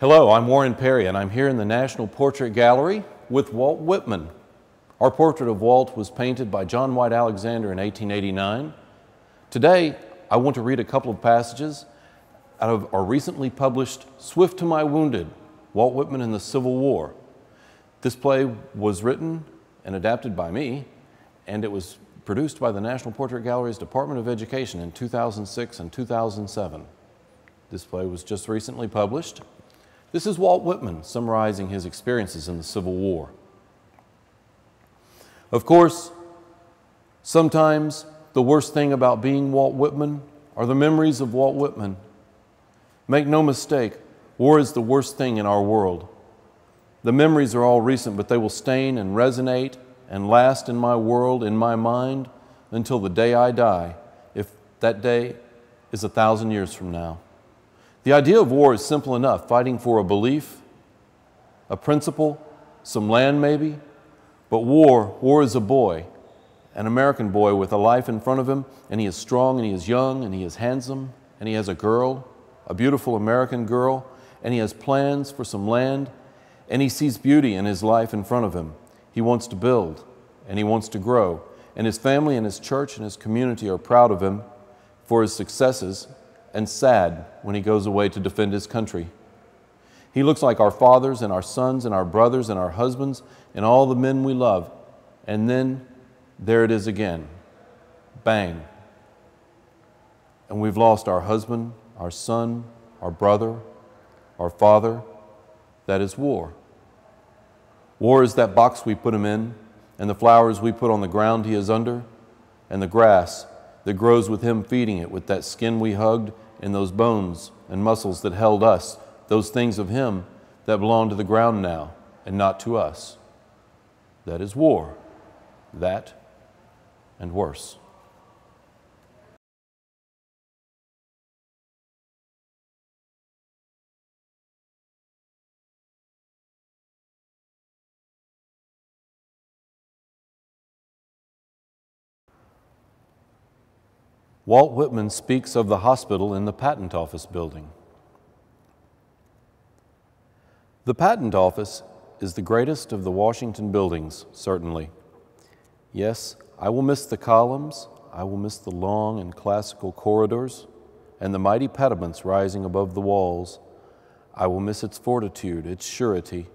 Hello, I'm Warren Perry, and I'm here in the National Portrait Gallery with Walt Whitman. Our portrait of Walt was painted by John White Alexander in 1889. Today, I want to read a couple of passages out of our recently published Swift to My Wounded, Walt Whitman and the Civil War. This play was written and adapted by me, and it was produced by the National Portrait Gallery's Department of Education in 2006 and 2007. This play was just recently published. This is Walt Whitman summarizing his experiences in the Civil War. Of course, sometimes the worst thing about being Walt Whitman are the memories of Walt Whitman. Make no mistake, war is the worst thing in our world. The memories are all recent, but they will stain and resonate and last in my world, in my mind, until the day I die, if that day is 1,000 years from now. The idea of war is simple enough, fighting for a belief, a principle, some land maybe, but war is a boy, an American boy with a life in front of him, and he is strong, and he is young, and he is handsome, and he has a girl, a beautiful American girl, and he has plans for some land, and he sees beauty in his life in front of him. He wants to build, and he wants to grow, and his family and his church and his community are proud of him for his successes, and sad when he goes away to defend his country. He looks like our fathers and our sons and our brothers and our husbands and all the men we love. And then there it is again. Bang. And we've lost our husband, our son, our brother, our father. That is war. War is that box we put him in, and the flowers we put on the ground he is under, and the grass that grows with him feeding it, with that skin we hugged and those bones and muscles that held us, those things of him that belong to the ground now and not to us. That is war. That and worse. Walt Whitman speaks of the hospital in the Patent Office Building. The Patent Office is the greatest of the Washington buildings, certainly. Yes, I will miss the columns, I will miss the long and classical corridors, and the mighty pediments rising above the walls. I will miss its fortitude, its surety.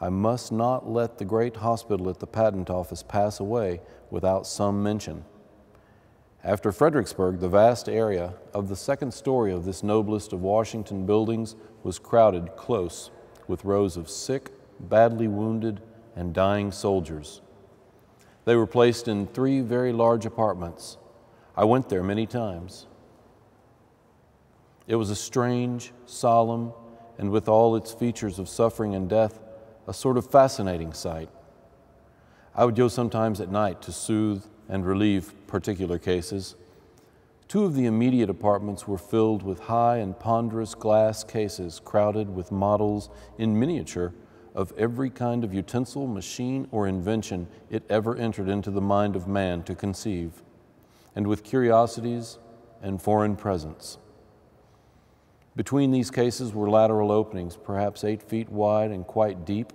I must not let the great hospital at the Patent Office pass away without some mention. After Fredericksburg, the vast area of the second story of this noblest of Washington buildings was crowded close with rows of sick, badly wounded, and dying soldiers. They were placed in 3 very large apartments. I went there many times. It was a strange, solemn, and with all its features of suffering and death, a sort of fascinating sight. I would go sometimes at night to soothe and relieve particular cases. 2 of the immediate apartments were filled with high and ponderous glass cases crowded with models in miniature of every kind of utensil, machine, or invention it ever entered into the mind of man to conceive, and with curiosities and foreign presents. Between these cases were lateral openings, perhaps 8 feet wide and quite deep,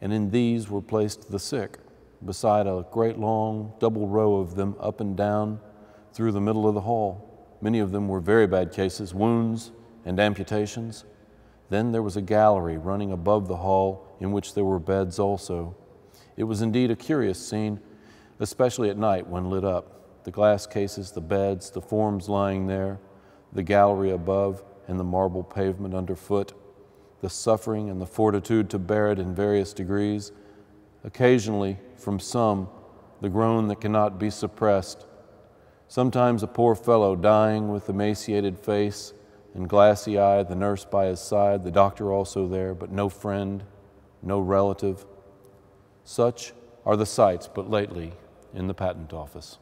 and in these were placed the sick, beside a great long double row of them up and down through the middle of the hall. Many of them were very bad cases, wounds and amputations. Then there was a gallery running above the hall in which there were beds also. It was indeed a curious scene, especially at night when lit up. The glass cases, the beds, the forms lying there, the gallery above and the marble pavement underfoot, the suffering and the fortitude to bear it in various degrees, occasionally, from some, the groan that cannot be suppressed. Sometimes a poor fellow dying with emaciated face and glassy eye, the nurse by his side, the doctor also there, but no friend, no relative. Such are the sights but lately in the Patent Office.